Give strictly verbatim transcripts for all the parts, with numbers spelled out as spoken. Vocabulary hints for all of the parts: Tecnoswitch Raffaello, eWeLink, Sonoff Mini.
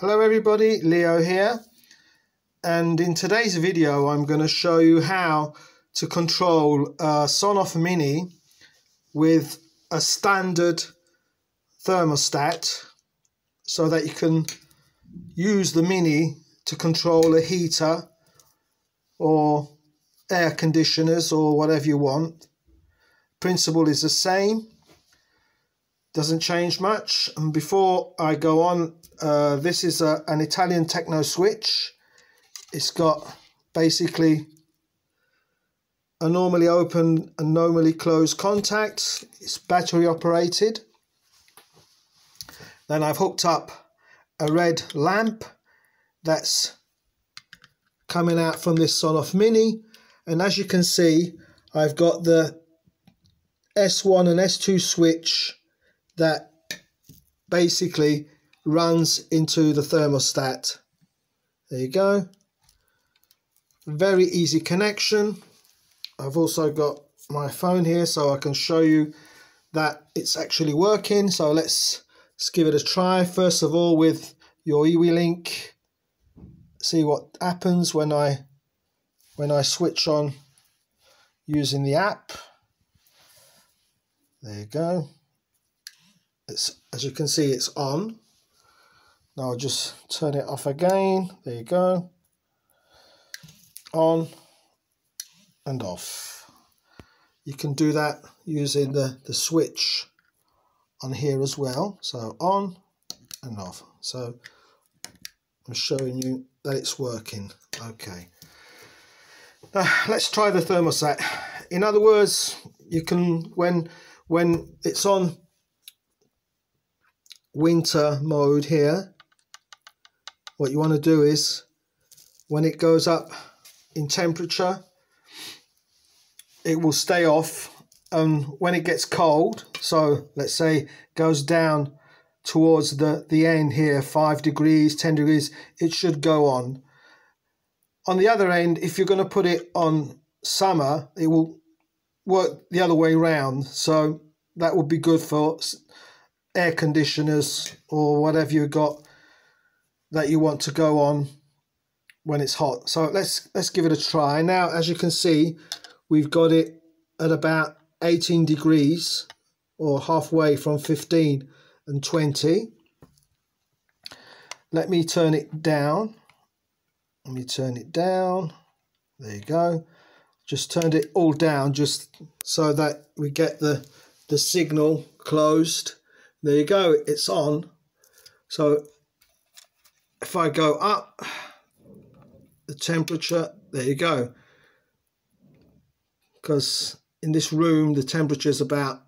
Hello everybody, Leo here, and in today's video I'm going to show you how to control a Sonoff Mini with a standard thermostat so that you can use the Mini to control a heater or air conditioners or whatever you want. Principle is the same, doesn't change much. And before I go on, uh, this is a, an Italian techno switch. It's got basically a normally open and normally closed contact. It's battery operated. Then I've hooked up a red lamp that's coming out from this Sonoff Mini, and as you can see I've got the S one and S two switch that basically runs into the thermostat. There you go. Very easy connection. I've also got my phone here so I can show you that it's actually working. So let's, let's give it a try. First of all, with your eWeLink, see what happens when I when I switch on using the app. There you go. It's, as you can see, it's on. Now I'll just turn it off again. There you go. On and off. You can do that using the, the switch on here as well. So on and off. So I'm showing you that it's working. Okay. Now let's try the thermostat. In other words, you can, when when it's on winter mode here, what you want to do is when it goes up in temperature it will stay off, and when it gets cold, so let's say goes down towards the the end here, five degrees, ten degrees, it should go on. On the other end, if you're going to put it on summer, it will work the other way round, so that would be good for air conditioners or whatever you got that you want to go on when it's hot. So let's let's give it a try. Now, as you can see, we've got it at about eighteen degrees, or halfway from fifteen and twenty. Let me turn it down. Let me turn it down. There you go. Just turned it all down just so that we get the the signal closed. There you go, it's on. So if I go up the temperature, there you go, because in this room the temperature is about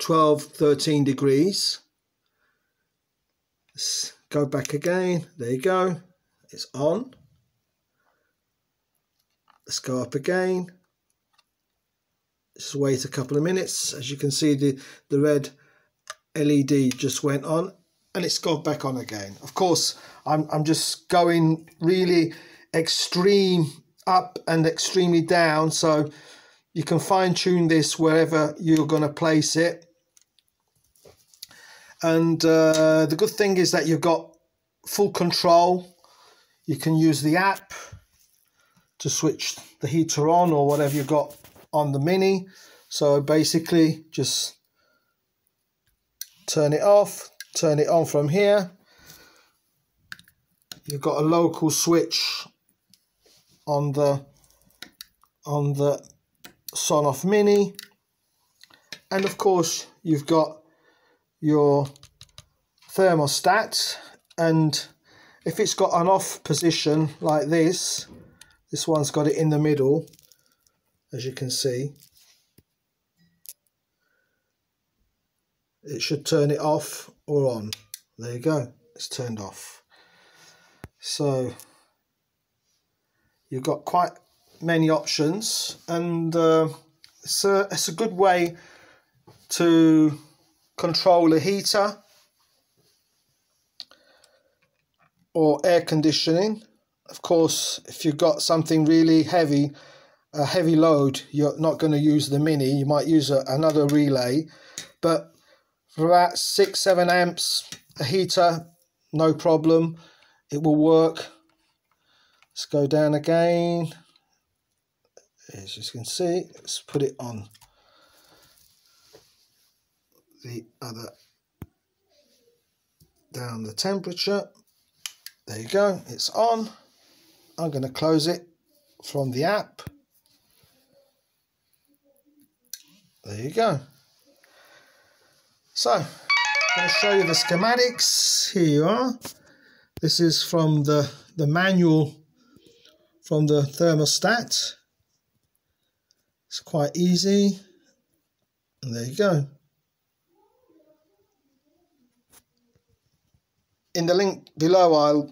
twelve, thirteen degrees. Let's go back again. There you go, it's on. Let's go up again. Just wait a couple of minutes. As you can see, the the red L E D just went on, and it's gone back on again. Of course, I'm, I'm just going really extreme up and extremely down, so you can fine tune this wherever you're going to place it. And uh, the good thing is that you've got full control. You can use the app to switch the heater on or whatever you've got on the Mini. So basically just turn it off, turn it on from here. You've got a local switch on the on the Sonoff Mini, and of course you've got your thermostat. And if it's got an off position like this, this one's got it in the middle, as you can see, it should turn it off or on. There you go, it's turned off. So you've got quite many options, and uh, it's, a, it's a good way to control a heater or air conditioning. Of course, if you've got something really heavy, a heavy load, you're not going to use the Mini, you might use a, another relay. But for about six, seven amps, a heater no problem, it will work. Let's go down again. As you can see, let's put it on the other, down the temperature. There you go, it's on. I'm going to close it from the app. There you go. So, I'm going to show you the schematics. Here you are. This is from the, the manual from the thermostat. It's quite easy. And there you go. In the link below, I'll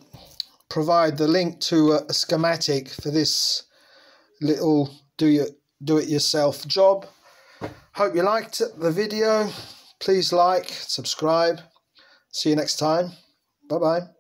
provide the link to a schematic for this little do-it-yourself job. Hope you liked the video. Please like, subscribe. See you next time. Bye-bye.